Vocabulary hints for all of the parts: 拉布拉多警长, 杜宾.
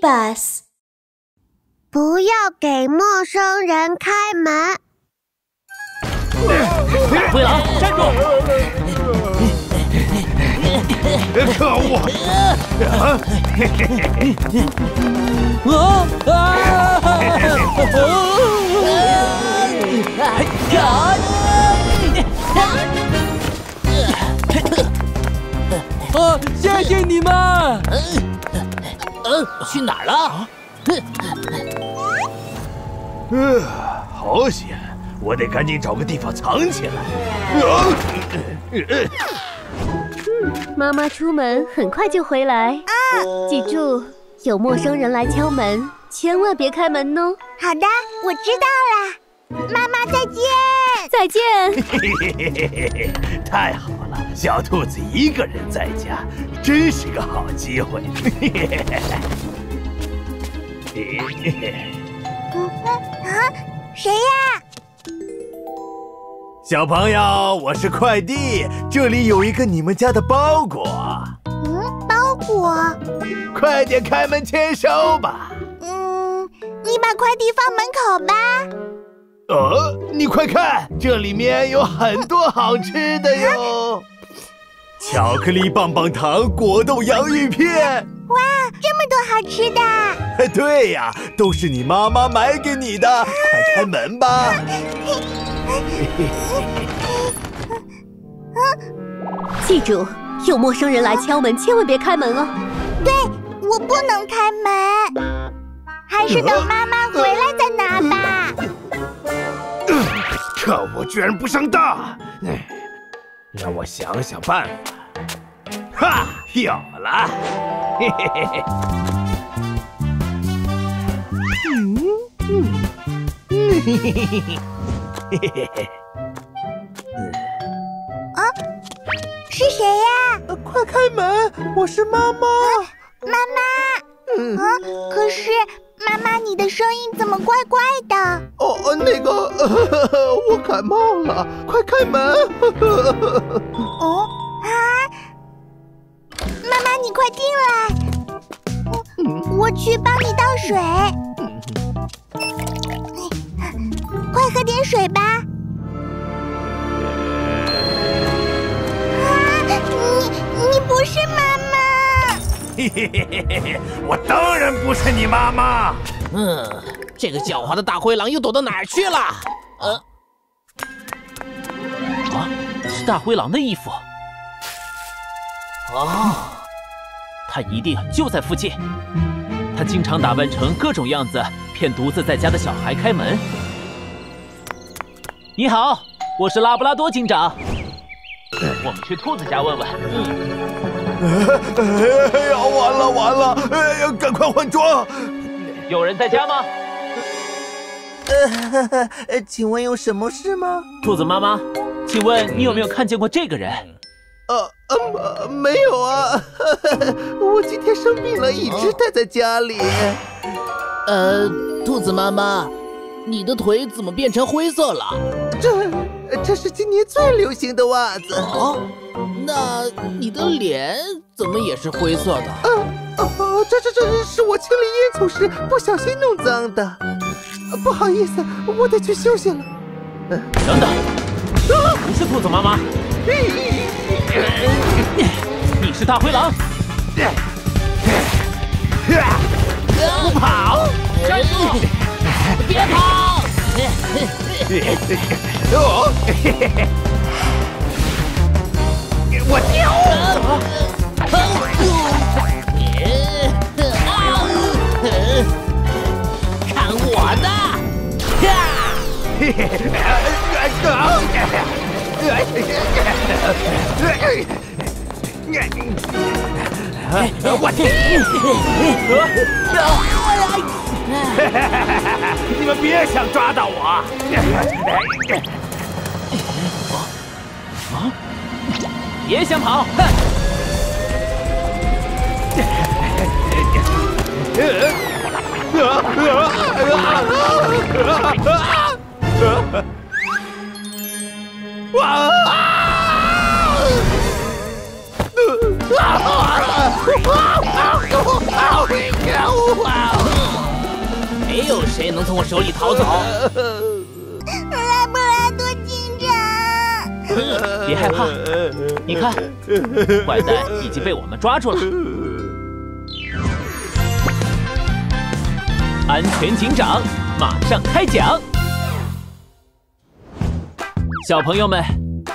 bus. 不要给陌生人开门。灰狼，站住！可恶！啊！谢谢你们。去哪儿了？ 好险！我得赶紧找个地方藏起来。妈妈出门很快就回来。记住，有陌生人来敲门，千万别开门哦。好的，我知道了。妈妈再见。再见。太好了，小兔子一个人在家，真是个好机会。谁呀？小朋友，我是快递，这里有一个你们家的包裹。包裹？快点开门签收吧。你把快递放门口吧。你快看，这里面有很多好吃的哟，巧克力棒棒糖、果冻洋芋片。 哇，这么多好吃的！对呀，都是你妈妈买给你的。快开门吧！记住，有陌生人来敲门，千万别开门哦。对，我不能开门，还是等妈妈回来再拿吧。可恶，居然不上当！让我想想办法。 哈，有了！嘿嘿嘿嘿。嘿嘿嘿嘿嘿嘿。啊，是谁呀？快开门！我是妈妈。妈妈。可是妈妈，你的声音怎么怪怪的？我感冒了，快开门！妈妈，你快进来，我去帮你倒水。快喝点水吧。你不是妈妈？嘿嘿嘿嘿嘿，我当然不是你妈妈。这个狡猾的大灰狼又躲到哪儿去了？是大灰狼的衣服。 他一定就在附近。他经常打扮成各种样子，骗独自在家的小孩开门。你好，我是拉布拉多警长。我们去兔子家问问。完了！赶快换装。有人在家吗？请问有什么事吗？兔子妈妈，请问你有没有看见过这个人？ 没有啊，我今天生病了，一直待在家里。兔子妈妈，你的腿怎么变成灰色了？这是今年最流行的袜子。那你的脸怎么也是灰色的？这是我清理烟囱时不小心弄脏的。不好意思，我得去休息了。等等，不是兔子妈妈。 你是大灰狼，不跑，站住！别跑！我丢！看我的！我丢！你们别想抓到我！别想跑！谁能从我手里逃走？拉布拉多警长，别害怕，你看，坏蛋已经被我们抓住了。安全警长马上开讲。小朋友们，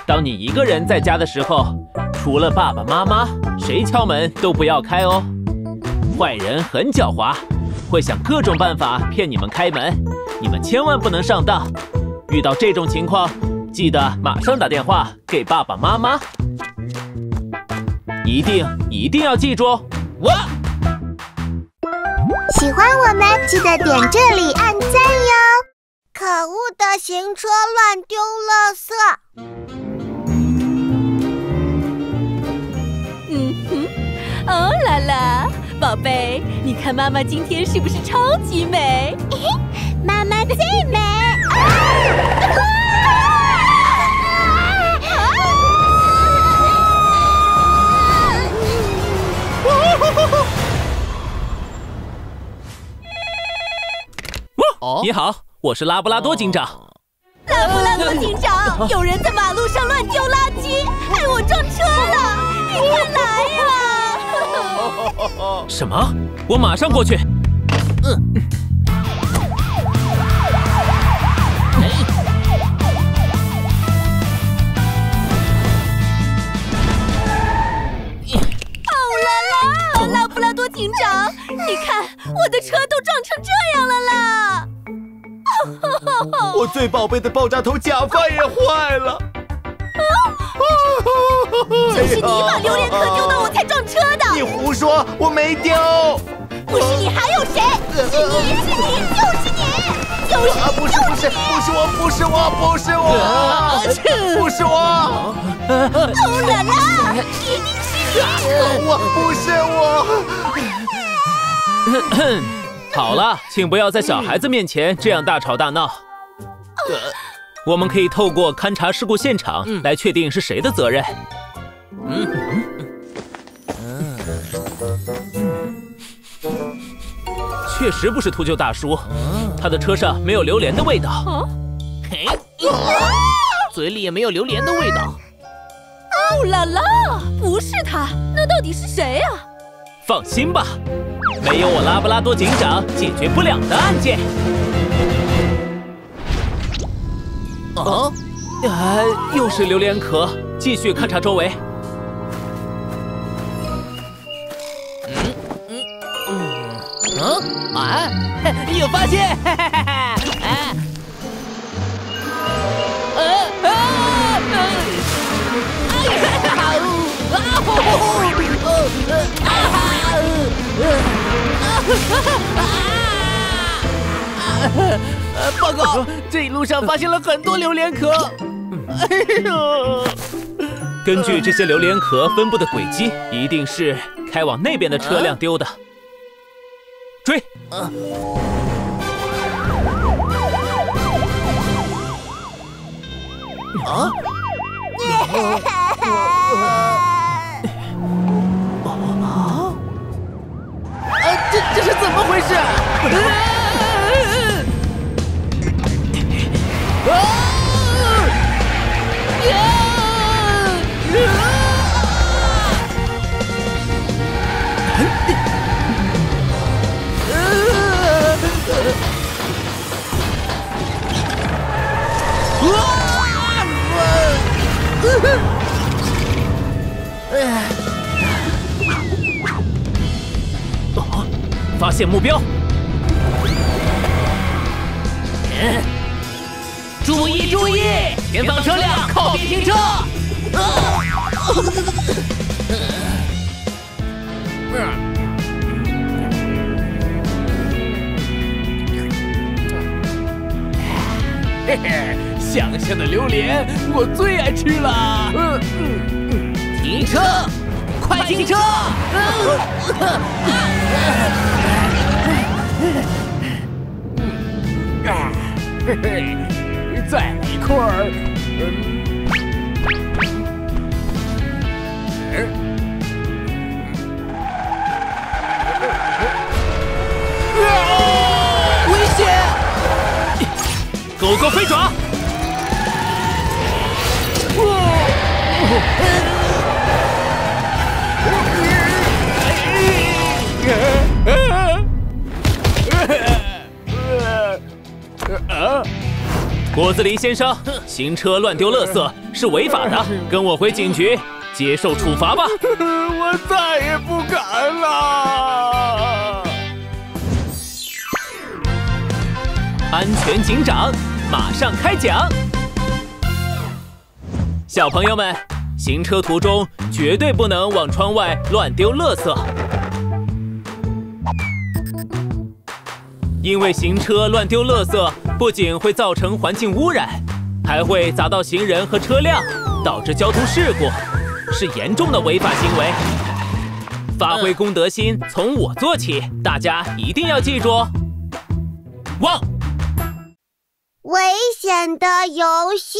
当你一个人在家的时候，除了爸爸妈妈，谁敲门都不要开哦。坏人很狡猾。 会想各种办法骗你们开门，你们千万不能上当。遇到这种情况，记得马上打电话给爸爸妈妈，一定要记住我。喜欢我们记得点这里按赞哟！可恶的行车乱丢垃圾。哦啦啦。 宝贝，你看妈妈今天是不是超级美？妈妈最美！你好，我是拉布拉多警长。拉布拉多警长，有人在马路上乱丢垃圾，害我撞车了，你快来呀！ 什么？我马上过去。哦啦啦，拉布拉多警长，你看我的车都撞成这样了啦！我最宝贝的爆炸头假发也坏了。就是你把榴莲壳丢到我才撞车的！你胡说，我没丢。不是你还有谁？是你！不是我！哦啦啦，一定是你！我不是我。好了，请不要在小孩子面前这样大吵大闹。我们可以透过勘察事故现场来确定是谁的责任。确实不是秃鹫大叔，他的车上没有榴莲的味道，嘴里也没有榴莲的味道。哦啦啦，不是他，那到底是谁啊？放心吧，没有我拉布拉多警长解决不了的案件。 又是榴莲壳，继续勘察周围。有发现！报告，这一路上发现了很多榴莲壳。根据这些榴莲壳分布的轨迹，一定是开往那边的车辆丢的。追！这是怎么回事？发现目标！注意！前方车辆靠边停车！乡下的榴莲我最爱吃了。停车！快停车！再来一块儿。危险！某个飞爪。果子狸先生，行车乱丢垃圾是违法的，跟我回警局接受处罚吧。我再也不敢了。安全警长马上开讲。小朋友们，行车途中绝对不能往窗外乱丢垃圾，因为行车乱丢垃圾不仅会造成环境污染，还会砸到行人和车辆，导致交通事故，是严重的违法行为。发挥公德心，从我做起，大家一定要记住。汪！危险的游戏。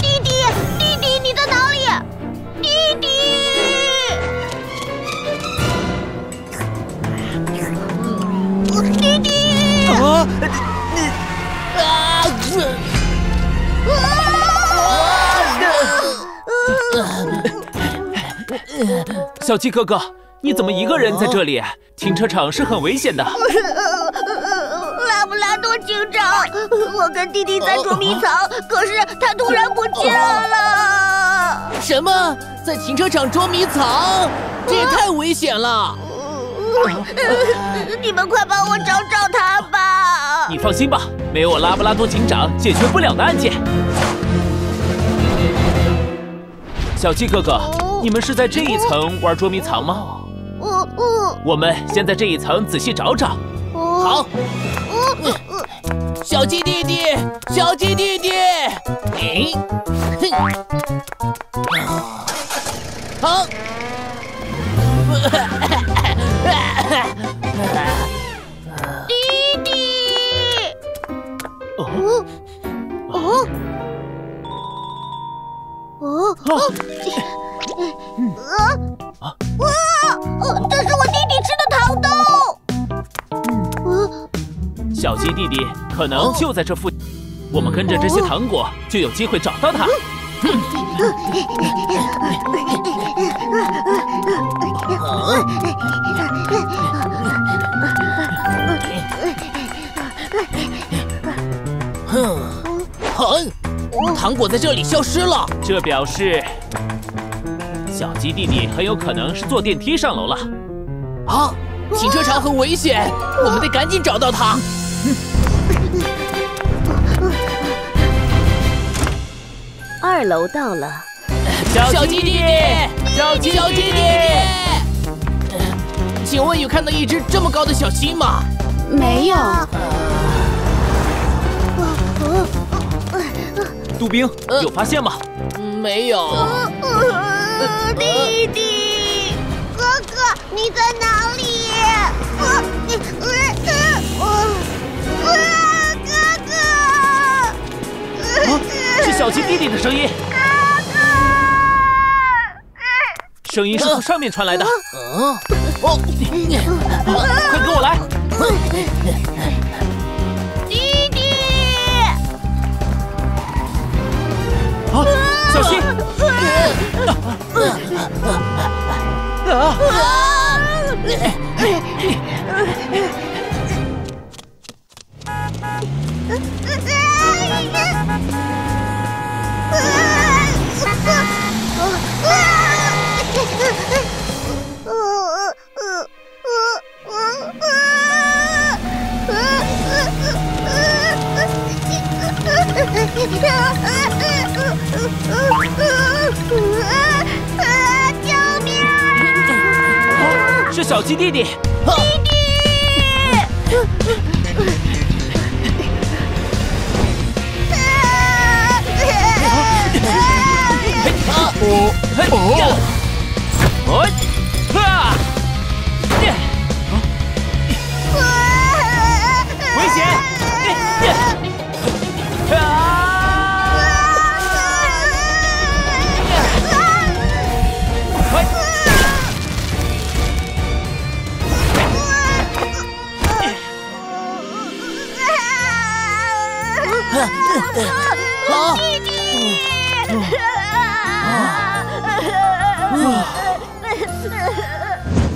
弟弟，你在哪里？弟弟，弟弟！啊！小鸡哥哥，你怎么一个人在这里？停车场是很危险的。拉布拉多警长，我跟弟弟在捉迷藏，可是他突然不见了。什么？在停车场捉迷藏？这也太危险了！你们快帮我找找他吧！你放心吧，没有我拉布拉多警长解决不了的案件。小鸡哥哥，你们是在这一层玩捉迷藏吗？我们先在这一层仔细找找。好。 小鸡弟弟，小鸡弟弟，好，弟弟，哦哦哦哦！这是我弟弟吃的糖豆。 小鸡弟弟可能就在这附近，我们跟着这些糖果就有机会找到他。糖果在这里消失了，这表示小鸡弟弟很有可能是坐电梯上楼了。啊，停车场很危险，我们得赶紧找到他。 二楼到了，小鸡弟弟，小鸡弟弟，请问有看到一只这么高的小鸡吗？没有。杜宾，有发现吗？没有。弟弟，哥哥，你在哪里？ 是小鸡弟弟的声音，声音是从上面传来的。哦，快跟我来！弟弟，啊，小心！小鸡弟弟。弟弟。 危险！好，弟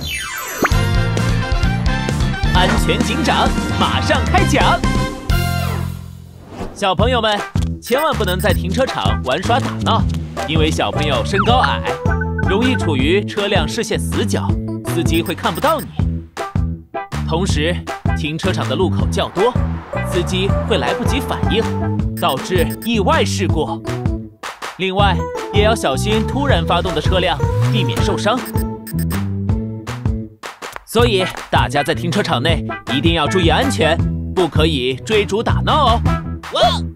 弟。 安全警长马上开讲！小朋友们千万不能在停车场玩耍打闹，因为小朋友身高矮，容易处于车辆视线死角，司机会看不到你。同时，停车场的路口较多，司机会来不及反应，导致意外事故。另外，也要小心突然发动的车辆，避免受伤。 所以大家在停车场内一定要注意安全，不可以追逐打闹哦。